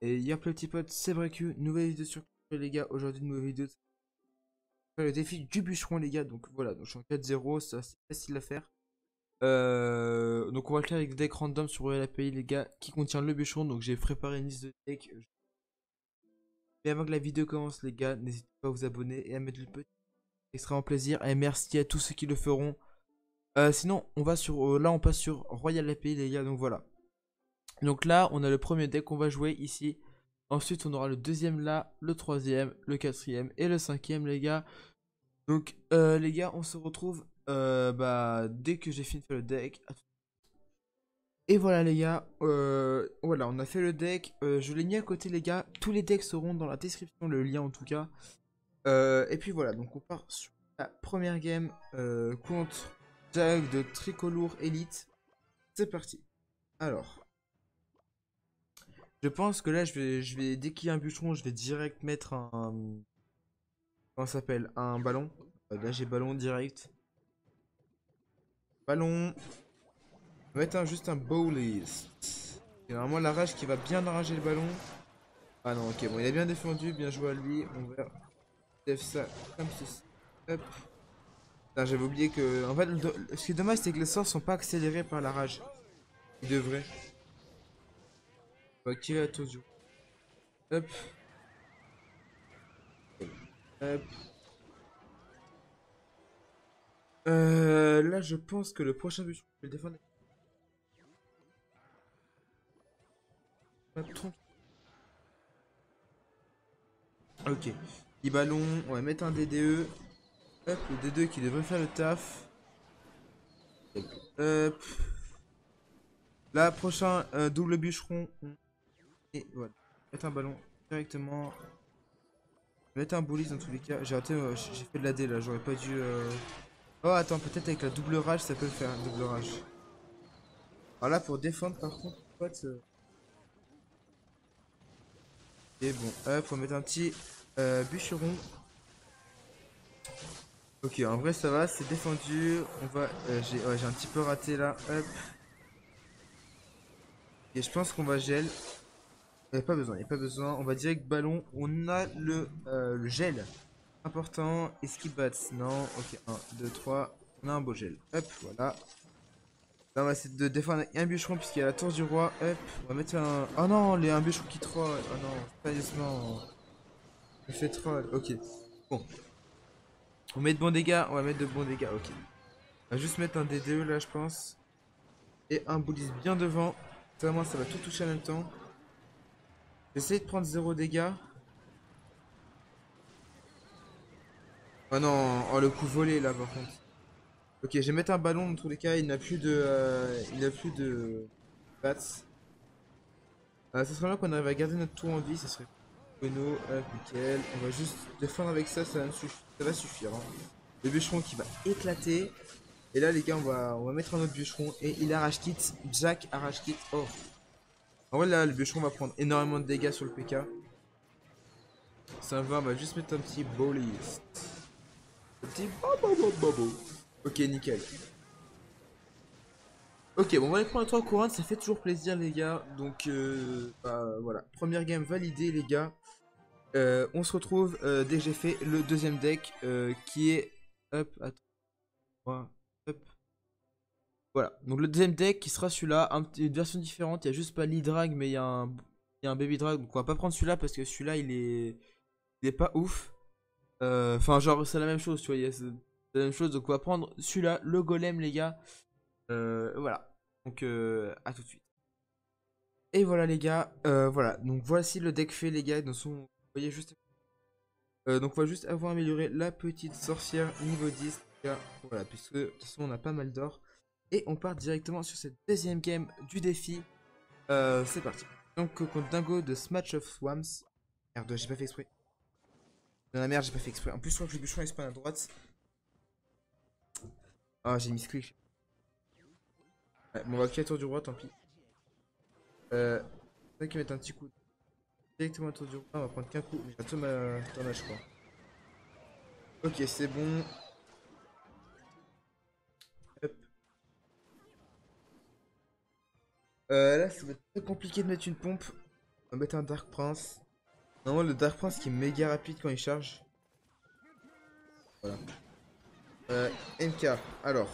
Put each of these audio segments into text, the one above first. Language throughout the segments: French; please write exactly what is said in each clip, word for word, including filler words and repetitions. Et y'a que le petit pote, c'est vrai que nouvelle vidéo sur les gars, aujourd'hui une nouvelle vidéo. Le défi du bûcheron les gars, donc voilà, donc je suis en quatre zéro, ça c'est facile à faire. Euh, donc on va le faire avec des decks random sur Royal A P I les gars, qui contient le bûcheron, donc j'ai préparé une liste de decks. Mais avant que la vidéo commence les gars, n'hésitez pas à vous abonner et à mettre le petit extrêmement plaisir, et merci à tous ceux qui le feront. Euh, sinon on va sur, euh, là on passe sur Royal A P I les gars, donc voilà. Donc là on a le premier deck qu'on va jouer ici. Ensuite on aura le deuxième là, le troisième, le quatrième et le cinquième les gars. Donc euh, les gars on se retrouve euh, bah, dès que j'ai fini de faire le deck. Et voilà les gars, euh, voilà on a fait le deck, euh, je l'ai mis à côté les gars. Tous les decks seront dans la description, le lien en tout cas. euh, Et puis voilà, donc on part sur la première game euh, contre Jack de Tricolour Elite. C'est parti. Alors je pense que là, je vais, je vais dès qu'il y a un bûcheron, je vais direct mettre un, un comment ça s'appelle, un ballon. Euh, là, j'ai ballon direct. Ballon. On va mettre un, juste un bowler. C'est vraiment la rage qui va bien arranger le ballon. Ah non, ok, bon, il a bien défendu, bien joué à lui. On va faire ça comme ceci. Hop. J'avais oublié que, en fait, le, ce qui est dommage, c'est que les sorts sont pas accélérés par la rage. Ils devraient. Ok, attention. Hop. Hop. Euh, là, je pense que le prochain bûcheron, je vais le défendre. Ok. Petit ballon. On va mettre un D D E. Hop, le D D E qui devrait faire le taf. Hop. Là, prochain euh, double bûcheron. Et voilà, mettre un ballon directement. Mettre un boulis dans tous les cas. J'ai raté, euh, j'ai fait de la D là, j'aurais pas dû. Euh... Oh, attends, peut-être avec la double rage ça peut le faire, double rage. Alors là, pour défendre par contre, pote. Euh... Et bon, hop, faut mettre un petit euh, bûcheron. Ok, en vrai ça va, c'est défendu. On va. Euh, j'ai ouais, un petit peu raté là, hop. Et je pense qu'on va gel. Il n'y a pas besoin, il n'y a pas besoin. On va direct ballon. On a le, euh, le gel. Important. Esquive bats. Non. Ok. un, deux, trois. On a un beau gel. Hop. Voilà. Là, on va essayer de défendre un bûcheron puisqu'il y a la tour du roi. Hop. On va mettre un. Oh non, les, un bûcheron qui troll. Oh non. Sérieusement. Il fait troll. Ok. Bon. On met de bons dégâts. On va mettre de bons dégâts. Ok. On va juste mettre un D D E là, je pense. Et un boulis bien devant. Vraiment, ça va tout toucher en même temps. J'essaie de prendre zéro dégâts. Oh non, oh le coup volé là par contre. Ok, je vais mettre un ballon dans tous les cas, il n'a plus de... Euh, il n'a plus de... bats. Euh, ça serait là qu'on arrive à garder notre tour en vie, ça serait... Bueno, euh, nickel. On va juste défendre avec ça, ça va, ça va suffire. Hein. Le bûcheron qui va éclater. Et là les gars, on va, on va mettre un autre bûcheron et il arrache kit. Jack arrache kit. Oh. En vrai là le bûcheron va prendre énormément de dégâts sur le P K. Ça va, on va juste mettre un petit bowler. Un petit bobo. Ok, nickel. Ok, bon on va les prendre les trois couronnes, ça fait toujours plaisir les gars. Donc euh, bah, voilà, première game validée les gars. Euh, on se retrouve euh, dès que j'ai fait le deuxième deck euh, qui est... Hop, attends. Voilà. Hop. Voilà, donc le deuxième deck qui sera celui-là, un, une version différente, il n'y a juste pas l'e-drag mais il y a un, y a un baby drag, donc on va pas prendre celui-là parce que celui-là il est il est pas ouf. Enfin euh, genre c'est la même chose, tu vois, c'est la même chose, donc on va prendre celui-là, le golem les gars. Euh, voilà, donc euh, à tout de suite. Et voilà les gars, euh, voilà, donc voici le deck fait les gars, dans son... vous voyez juste... Euh, donc on va juste avoir amélioré la petite sorcière niveau dix. Voilà, puisque de toute façon on a pas mal d'or. Et on part directement sur cette deuxième game du défi. euh, C'est parti. Donc contre Dingo de Smash of Swamps. Merde, j'ai pas fait exprès. Dans la merde, j'ai pas fait exprès. En plus je crois que le bûcheron il se passe à droite. Ah j'ai mis ce clic. Ouais, bon on va quitter la tour du roi, tant pis. Euh, c'est vrai qu'il met un petit coup directement à la tour du roi. On va prendre qu'un coup, mais j'ai raté ma tournage je crois. Ok c'est bon. Euh, là ça va être très compliqué de mettre une pompe. On va mettre un Dark Prince. Normalement, le Dark Prince qui est méga rapide quand il charge. Voilà. Euh, M K, alors.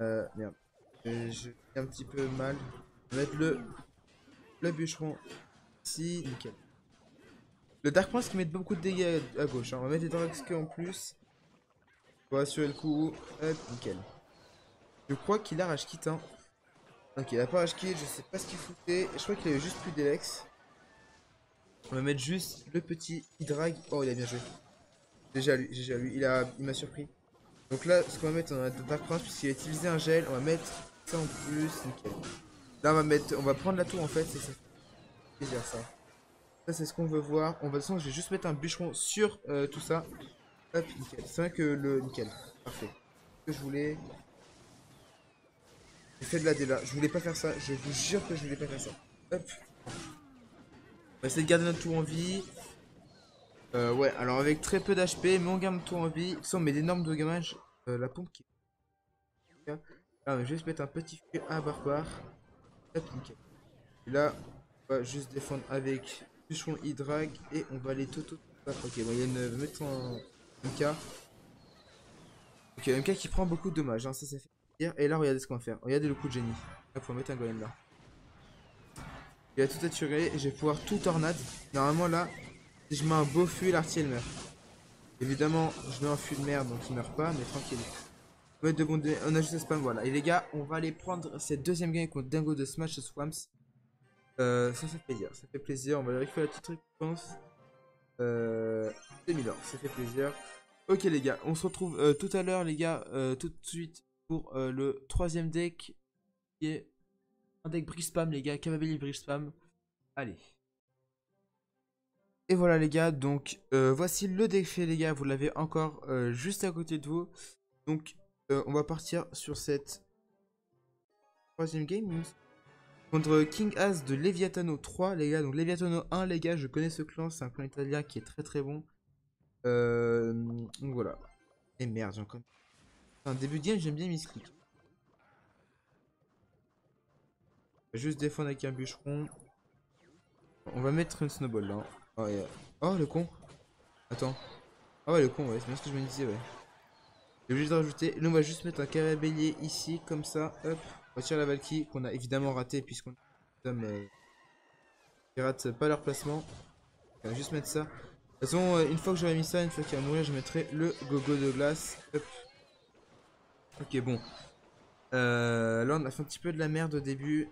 Euh, merde. Euh, je fais un petit peu mal. On va mettre le, le bûcheron ici. Nickel. Le Dark Prince qui met beaucoup de dégâts à gauche. Hein. On va mettre des Dark en plus. Pour assurer le coup. Hop, nickel. Je crois qu'il a rage kit. Hein. Ok, il a pas rage kit. Je sais pas ce qu'il foutait. Je crois qu'il avait juste plus d'élex. On va mettre juste le petit Hydrag. Oh, il a bien joué. Déjà lui, déjà lui, il a, il m'a surpris. Donc là, ce qu'on va mettre, on va mettre Dark Prince puisqu'il a utilisé un gel. On va mettre ça en plus, nickel. Là, on va mettre, on va prendre la tour en fait. C'est ça. Plaisir ça. Ça, c'est ce qu'on veut voir. On va de toute façon, je vais juste mettre un bûcheron sur euh, tout ça. Hop, nickel. C'est vrai que le nickel, parfait. Ce que je voulais. J'ai fait de la déla. Je voulais pas faire ça. Je vous jure que je voulais pas faire ça. Hop. On va essayer de garder notre tour en vie. Euh, ouais, alors avec très peu d'H P, mais on garde notre tour en vie. Ça, on met d'énormes dommages. Euh, la pompe qui. Là, on va juste mettre un petit feu à barbare. Hop, nickel. Et là, on va juste défendre avec bûcheron Hydrag et on va les toto. Ok, bon, il y a une. Mettons un M K. Ok, M K qui prend beaucoup de dommages, hein, ça, ça fait plaisir. Et là, regardez ce qu'on va faire. Regardez le coup de génie. Là, on va mettre un golem là. Il va tout attirer et je vais pouvoir tout tornade. Normalement, là, si je mets un beau feu, l'artier meurt. Évidemment, je mets un feu de merde donc il meurt pas, mais tranquille. On, va de bon de... on a juste le spam, voilà. Et les gars, on va aller prendre cette deuxième game contre Dingo de Smash of Swamps. Euh, ça, ça fait plaisir, ça fait plaisir. On va aller récupérer la petite récompense. Euh, deux mille or, ça fait plaisir. Ok, les gars, on se retrouve euh, tout à l'heure, les gars, euh, tout de suite pour euh, le troisième deck qui est. Un deck bridge spam, les gars, Cavabelli bridge spam. Allez. Et voilà, les gars, donc euh, voici le deck fait, les gars. Vous l'avez encore euh, juste à côté de vous. Donc, euh, on va partir sur cette troisième game. Contre King As de Leviatano trois, les gars. Donc, Leviatano un, les gars, je connais ce clan. C'est un clan italien qui est très très bon. Euh, donc, voilà. Et merde, j'en connais. C'est un début de game, j'aime bien misclick. Juste défendre avec un bûcheron. On va mettre une snowball là. Oh, yeah. Oh le con. Attends. Ah ouais le con ouais, c'est bien ce que je me disais ouais. J'ai obligé de rajouter. Là on va juste mettre un carabellier ici comme ça. Hop. On retire la Valkyrie qu'on a évidemment raté puisqu'on euh, rate pas leur placement. On va juste mettre ça. De toute façon euh, une fois que j'aurai mis ça, une fois qu'il va mourir je mettrai le gogo de glace. Hop. Ok bon. Euh, là on a fait un petit peu de la merde au début.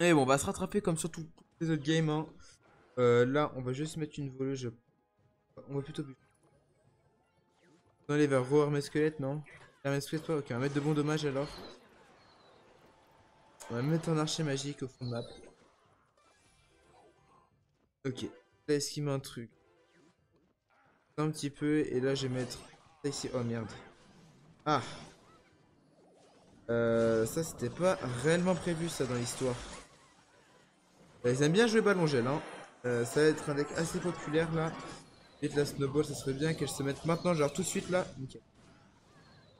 Et bon, on va se rattraper comme sur toutes les autres games. Hein. Euh, là, on va juste mettre une voleuse. On va plutôt. On va aller vers Roar mes squelettes, non? Mes squelettes, ouais, ok, on va mettre de bons dommages alors. On va mettre un archer magique au fond de map. Ok, là, est-ce qu'il met un truc? Un petit peu, et là, je vais mettre ça ici. Oh merde. Ah! Euh, ça, c'était pas réellement prévu, ça, dans l'histoire. Ils aiment bien jouer ballon gel, hein. Euh, ça va être un deck assez populaire là. Vite la snowball, ça serait bien qu'elle se mette maintenant, genre tout de suite là. Nickel.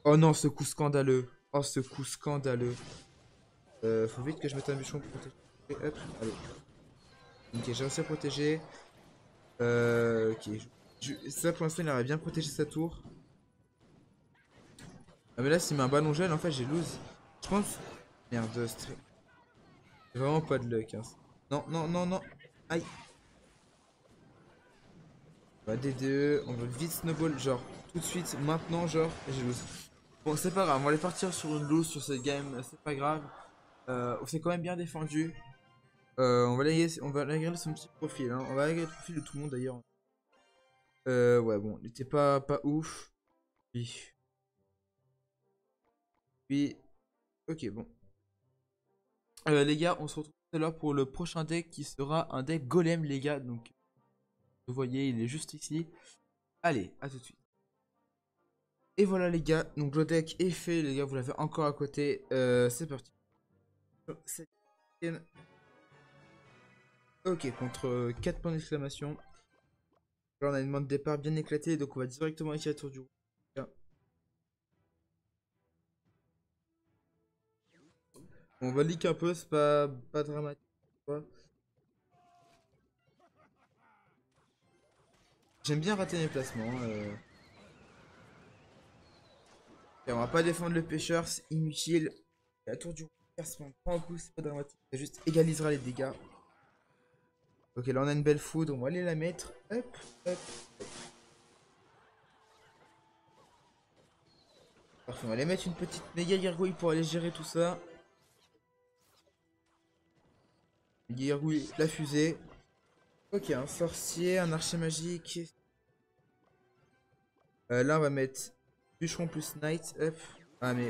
Oh non, ce coup scandaleux. Oh, ce coup scandaleux. Euh, faut vite que je mette un bûchon pour protéger. Hop, allez. Ok, j'ai réussi à protéger. Euh, ok. Je, je, ça pour l'instant, il aurait bien protégé sa tour. Ah, mais là, s'il met un ballon gel, en fait, j'ai lose. Je pense. Merde, j'ai vraiment pas de luck, hein. Non, non, non, non. Aïe. On va D D E, on veut vite snowball, genre tout de suite, maintenant, genre, et j'ai lose. Bon, c'est pas grave, on va aller partir sur une lose sur cette game, c'est pas grave. Euh, on s'est quand même bien défendu. Euh, on va aller regarder son petit profil, hein. On va regarder le profil de tout le monde d'ailleurs. Euh, ouais, bon, il était pas, pas ouf. Puis. Puis. Ok, bon. Euh, les gars, on se retrouve. Alors pour le prochain deck qui sera un deck golem les gars donc vous voyez il est juste ici. Allez à tout de suite. Et voilà les gars donc le deck est fait les gars vous l'avez encore à côté euh, c'est parti. Ok contre quatre points d'exclamation. Là on a une main de départ bien éclatée donc on va directement ici à la tour du rouge. On va leak un peu, c'est pas, pas dramatique. quoi. J'aime bien rater mes placements. Euh... Et on va pas défendre le pêcheur, c'est inutile. La tour du roi, pas en coup, c'est pas dramatique. Ça juste égalisera les dégâts. Ok, là on a une belle foudre, on va aller la mettre. Hop, hop, hop. Parfait, on va aller mettre une petite méga gargouille pour aller gérer tout ça. Méga gargouille, la fusée. Ok, un sorcier, un archer magique. Euh, là on va mettre bûcheron plus knight. Hop. Ah mais...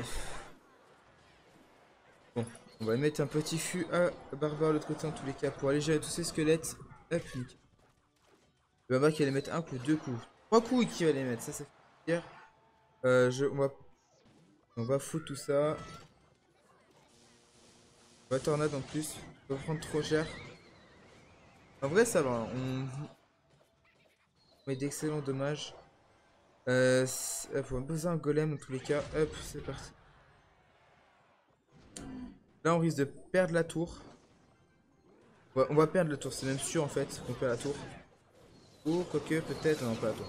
Bon, on va mettre un petit fût à barbare de l'autre côté en tous les cas pour aller gérer tous ces squelettes. Hop, nickel. Le barbare qui va les mettre un coup, deux coups, trois coups qui va les mettre, ça ça fait plaisir. Euh, je, on va... On va foutre tout ça. On va tornade en plus. On va prendre trop cher. En vrai ça va, on, on met d'excellents dommages. Euh, faut poser un golem en tous les cas. Hop, c'est parti. Là on risque de perdre la tour. Ouais, on va perdre la tour, c'est même sûr en fait qu'on perd la tour. Ou quoique peut-être, non pas la tour.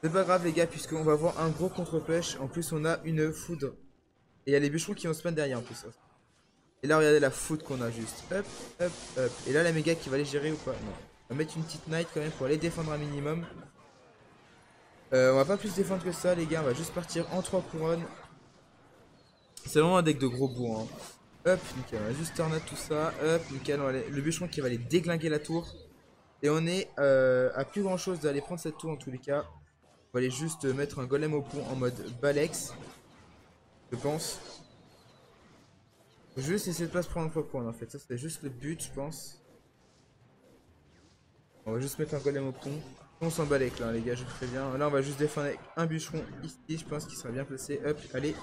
C'est pas grave les gars, puisqu'on va avoir un gros contre-pêche. En plus on a une foudre. Et il y a les bûcherons qui vont se mettre derrière en plus. Et là regardez la foudre qu'on a juste. Hop, hop, hop. Et là la méga qui va les gérer ou pas. Non. On va mettre une petite knight quand même pour aller défendre un minimum. Euh, on va pas plus défendre que ça les gars, on va juste partir en trois couronnes. C'est vraiment un deck de gros bourrin. Hein. Hop, nickel, on va juste tornade tout ça. Hop, nickel, on va aller... le bûcheron qui va aller déglinguer la tour. Et on est euh, à plus grand chose d'aller prendre cette tour en tous les cas. On va aller juste mettre un golem au pont en mode Balex. Je pense. Je vais juste essayer de pas se prendre un point en fait. Ça c'est juste le but je pense. On va juste mettre un golem au pont. On s'en bat là les gars, je vous préviens. Là on va juste défendre avec un bûcheron ici, je pense qu'il sera bien placé. Hop, allez.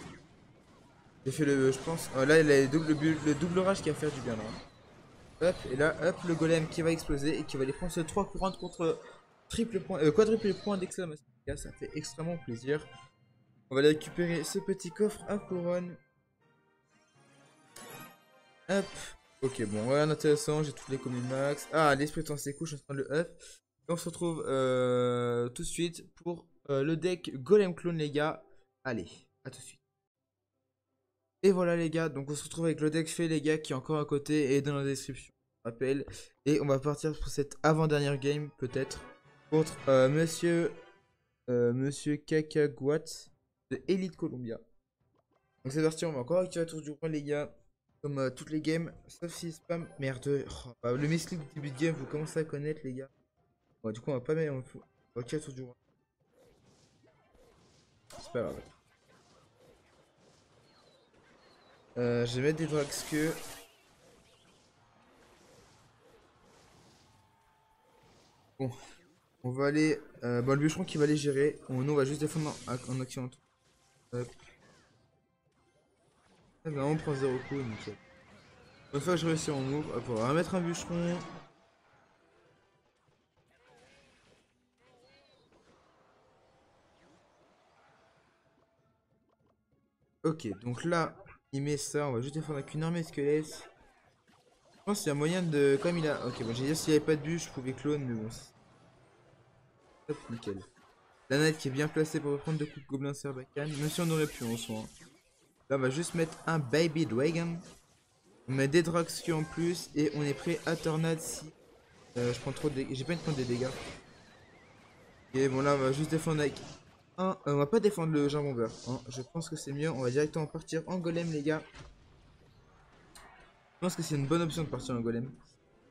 J'ai fait le, je pense, oh, là il a le double, le double rage qui va faire du bien là. Hop, et là, hop, le golem qui va exploser et qui va aller prendre ce trois courantes contre triple point, euh, quadruple point d'exclamation. Ça fait extrêmement plaisir. On va aller récupérer ce petit coffre à couronne. Hop, ok bon, ouais intéressant, j'ai toutes les communes max. Ah, l'esprit dans ses couches, je suis en train de le up. Et on se retrouve euh, tout de suite pour euh, le deck Golem Clone les gars. Allez, à tout de suite. Et voilà les gars, donc on se retrouve avec le deck fait les gars qui est encore à côté et dans la description. Je rappelle. Et on va partir pour cette avant-dernière game peut-être. Contre euh, monsieur, euh, monsieur Cacahuate de Elite Columbia. Donc c'est parti, on va encore activer la tour du roi les gars. Comme euh, toutes les games, sauf si spam. Merde, oh, bah, le misclick début de game vous commencez à connaître les gars. Bon, du coup on va pas mettre, on va activer la tour du roi. C'est pas grave. Euh, je vais mettre des drags que. Bon, on va aller. Euh, bon, le bûcheron qui va les gérer. On, nous, on va juste défendre en action. Hop. Ah, ben, on prend zéro coup, nickel. Une fois que je réussis, on move. Hop, on va mettre un bûcheron. Ok, donc là. Il met ça, on va juste défendre avec une armée de squelettes. Je pense qu'il y a moyen de... Comme il a... Ok, bon, j'ai dit s'il n'y avait pas de bûche, je pouvais clone, mais bon. Hop, nickel. La nette qui est bien placée pour reprendre deux coups de gobelin serbacane. Même si on aurait pu en soi. Là, on va juste mettre un baby dragon. On met des draxki en plus et on est prêt à tornade si... Euh, je prends trop de dégâts. J'ai pas une prendre des dégâts. Et bon, là, on va juste défendre avec... Un, euh, on va pas défendre le jambon beurre, hein. Je pense que c'est mieux, on va directement partir en golem les gars. Je pense que c'est une bonne option de partir en golem.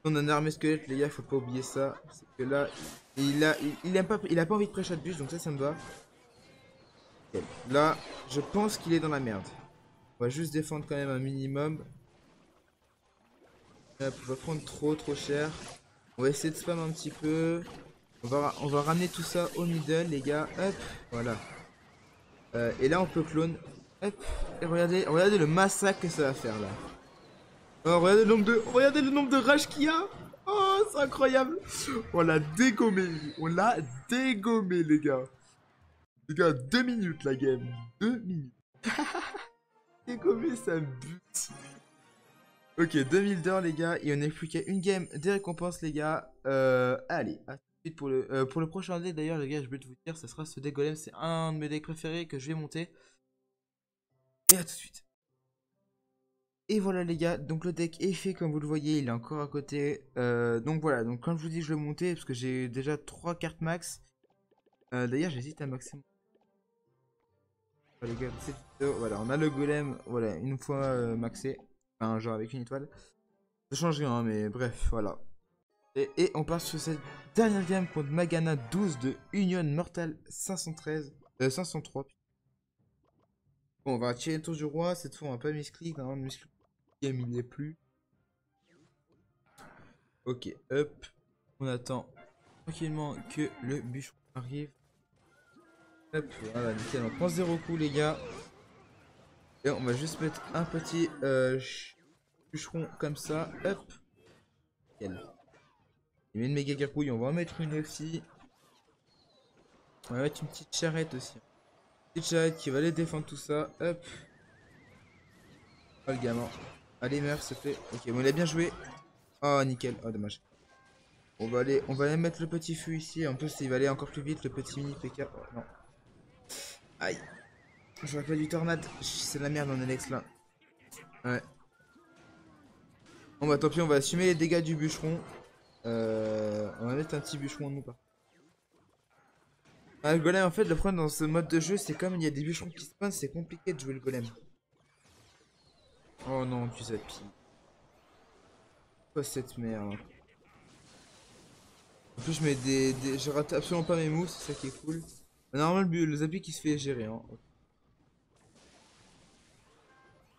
On a une armée squelette les gars, faut pas oublier ça. C'est que là, il a, il, il, aime pas, il a pas envie de pré-shot bûche, donc ça, ça me va. Là, je pense qu'il est dans la merde. On va juste défendre quand même un minimum. Là, on va prendre trop trop cher. On va essayer de spam un petit peu. On va, on va ramener tout ça au middle les gars, hop, voilà. Euh, et là on peut clone, hop, et regardez, regardez le massacre que ça va faire là. Oh, regardez le nombre de, regardez le nombre de rage qu'il y a. Oh, c'est incroyable. On l'a dégommé, on l'a dégommé les gars. Les gars, deux minutes la game, deux minutes. Dégommé, ça bute. Ok, deux mille d'or les gars, et on n'est plus qu'à une game des récompenses les gars. Euh, allez, à tout de suite pour le, euh, pour le prochain deck d'ailleurs les gars, je vais vous dire, ça sera ce deck golem, c'est un de mes decks préférés que je vais monter. Et à tout de suite. Et voilà les gars, donc le deck est fait comme vous le voyez, il est encore à côté. Euh, donc voilà, donc comme je vous dis, je le montais parce que j'ai déjà trois cartes max. Euh, d'ailleurs j'hésite à maxer. Voilà, les gars, voilà, on a le golem, voilà, une fois euh, maxé. Enfin, genre avec une étoile. Ça change rien, hein, mais bref, voilà. Et, et on passe sur cette dernière game contre Magana douze de Union Mortal cinq cent treize. Euh, cinq cent trois. Bon, on va tirer le tour du roi. Cette fois, on va pas misclick. Normalement, le misclick game il n'est plus. Ok, hop. On attend tranquillement que le bûcheron arrive. Hop, voilà, nickel. On prend zéro coup, les gars. Et on va juste mettre un petit euh, bûcheron comme ça. Hop. Nickel. Il met une méga gargouille. On va en mettre une aussi. On va mettre une petite charrette aussi. Une petite charrette qui va aller défendre tout ça. Hop. Oh le gamin. Allez, meurs, c'est fait. Ok, bon, il a bien joué. Oh, nickel. Oh, dommage. On va aller, on va aller mettre le petit feu ici. En plus, il va aller encore plus vite. Le petit mini P K. Oh, non. Aïe. J'aurais pas du tornade, c'est de la merde en Alex là. Ouais. Bon bah tant pis, on va assumer les dégâts du bûcheron. Euh, on va mettre un petit bûcheron en nous pas. Ah, le golem en fait, le problème dans ce mode de jeu, c'est comme il y a des bûcherons qui spawnent, c'est compliqué de jouer le golem. Oh non, tu zapilles. Quoi cette merde. En plus je mets des, des... je rate absolument pas mes moves, c'est ça qui est cool. Normalement le zappi qui se fait gérer hein.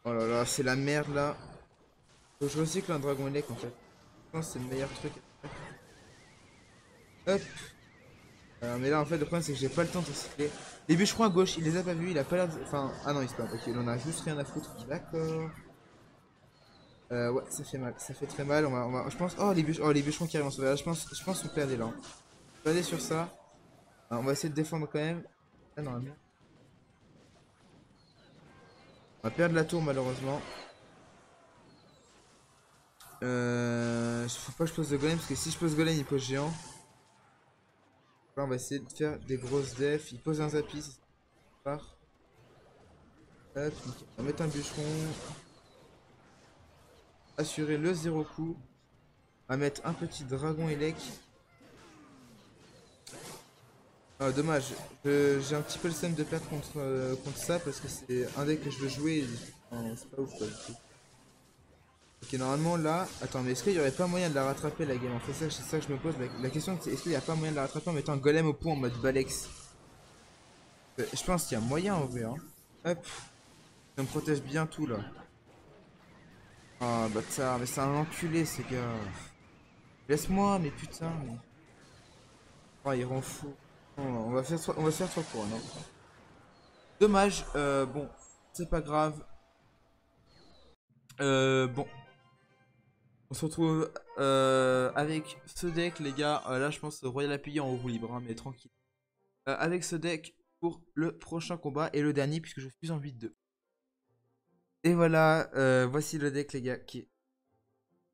Oh là là, c'est la merde là. Faut que je recycle un dragon elec en fait. Je pense que c'est le meilleur truc. Hop. Alors, mais là en fait le problème c'est que j'ai pas le temps de recycler. Les bûcherons à gauche, il les a pas vus, il a pas l'air de... Enfin, ah non il spawn, ok, il en a juste rien à foutre. D'accord. Euh, ouais, ça fait mal, ça fait très mal. On va, on va... Je pense, oh les, bûch... oh les bûcherons qui arrivent en sauvage, je pense, je pense qu'on perdait là. On perdait sur ça. Alors, on va essayer de défendre quand même. Ah non, non. On va perdre la tour malheureusement. Euh, faut pas que je pose le golem parce que si je pose le golem il pose géant. Là on va essayer de faire des grosses defs. Il pose un zapis. Part. Hop, nickel. On va mettre un bûcheron. Assurer le zéro coup. On va mettre un petit dragon élec. Ah, dommage, j'ai un petit peu le seum de perdre contre, euh, contre ça parce que c'est un deck que je veux jouer et... enfin, c'est pas ouf quoi. Ok, normalement là, attends, mais est-ce qu'il y aurait pas moyen de la rattraper la game? En fait c'est ça, ça que je me pose, la, la question c'est est-ce qu'il y a pas moyen de la rattraper en mettant un golem au pot en mode Balex? euh, Je pense qu'il y a moyen en vrai hein. Hop, ça me protège bien tout là. Ah bah ça, mais c'est un enculé ce gars. Laisse-moi, mais putain mais... Oh il rend fou. On va faire on va faire trois couronnes. Dommage, euh, bon, c'est pas grave. Euh, bon, on se retrouve euh, avec ce deck, les gars. Euh, là, je pense Royal A P I en roue libre, hein, mais tranquille. Euh, avec ce deck pour le prochain combat et le dernier, puisque je suis en huit deux. Et voilà, euh, voici le deck, les gars. Qui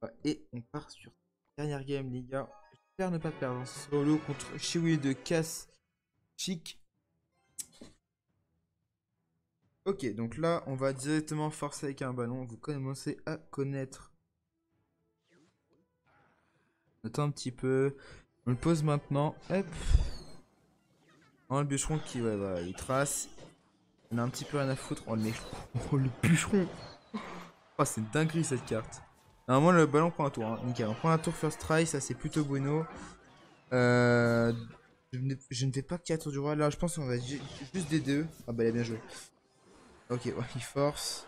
est... Et on part sur la dernière game, les gars. J'espère ne pas perdre en solo contre Chiwi de Cass. Chic. Ok, donc là, on va directement forcer avec un ballon. Vous commencez à connaître. On attend un petit peu. On le pose maintenant. Hop. Oh, le bûcheron qui, ouais, bah, il trace. On a un petit peu rien à foutre. Oh, mais... oh le bûcheron. Oh, c'est une dinguerie cette carte. Normalement, le ballon prend un tour. Hein. Nickel, on prend un tour first try. Ça, c'est plutôt bueno. Euh... Je, ne... je ne vais pas qu'il y a tour du roi. Là, je pense qu'on va juste des deux. Ah, bah, il a bien joué. Ok, ouais, il force.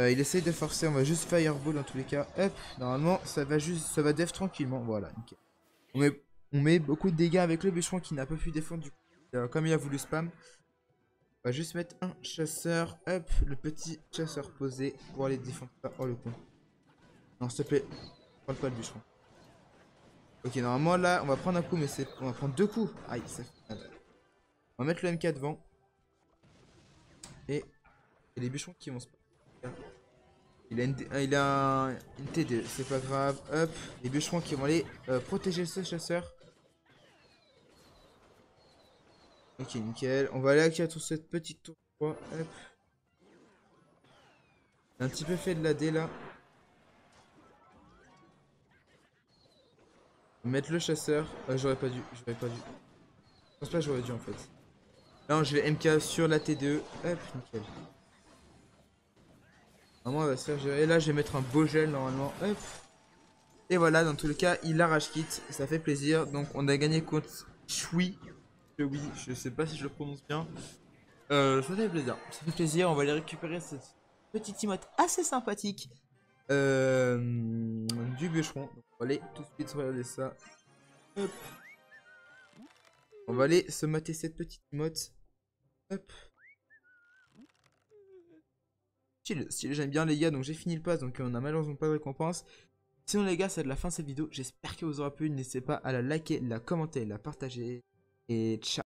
Euh, il essaye de forcer, on va juste fireball dans tous les cas. Hop, normalement ça va juste, ça va def tranquillement. Voilà, nickel. On met, on met beaucoup de dégâts avec le bûcheron qui n'a pas pu défendre du coup. Euh, comme il a voulu spam, on va juste mettre un chasseur. Hop, le petit chasseur posé pour aller défendre. Oh le con. Non, s'il te plaît, prends pas le bûcheron. Ok, normalement là on va prendre un coup, mais c'est, on va prendre deux coups. Aïe, ça fait mal. On va mettre le M K devant. Et, et les bûcherons qui vont se... Il a une, il a une T deux, c'est pas grave. Hop, les bûcherons qui vont aller euh, protéger ce chasseur. Ok, nickel. On va aller acquérir toute cette petite tour. Hop. Un petit peu fait de la dé là. Mettre le chasseur. Ah, j'aurais pas dû, j'aurais pas dû. Je pense pas que j'aurais dû en fait. Là, je vais M K sur la T deux. Hop, nickel. Normalement, elle va se faire gérer. Là, je vais mettre un beau gel normalement. Hop. Et voilà, dans tous les cas, il arrache quitte. Ça fait plaisir. Donc, on a gagné contre Chui. Oui, je sais pas si je le prononce bien. Euh, ça fait plaisir. Ça fait plaisir. On va aller récupérer cette petite timote assez sympathique euh, du bûcheron. Donc, on va aller tout de suite regarder ça. Hop. On va aller se mater cette petite timote. Hop. Chill, chill, j'aime bien les gars, donc j'ai fini le pass, donc on a malheureusement pas de récompense. Sinon les gars, c'est de la fin de cette vidéo, j'espère qu'elle vous aura plu, n'hésitez pas à la liker, la commenter, la partager, et ciao.